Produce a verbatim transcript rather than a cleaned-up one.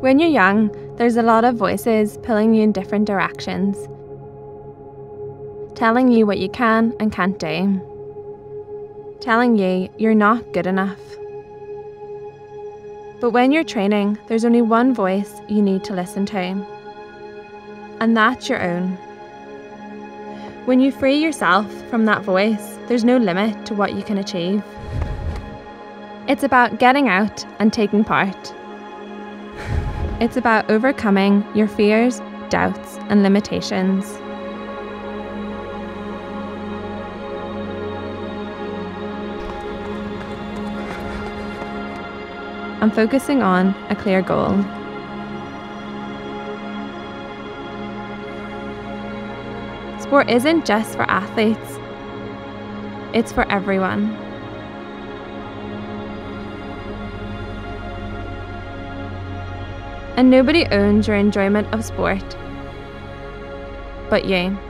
When you're young, there's a lot of voices pulling you in different directions, telling you what you can and can't do, telling you you're not good enough. But when you're training, there's only one voice you need to listen to, and that's your own. When you free yourself from that voice, there's no limit to what you can achieve. It's about getting out and taking part. It's about overcoming your fears, doubts, and limitations. And focusing on a clear goal. Sport isn't just for athletes, it's for everyone. And nobody owns your enjoyment of sport but you.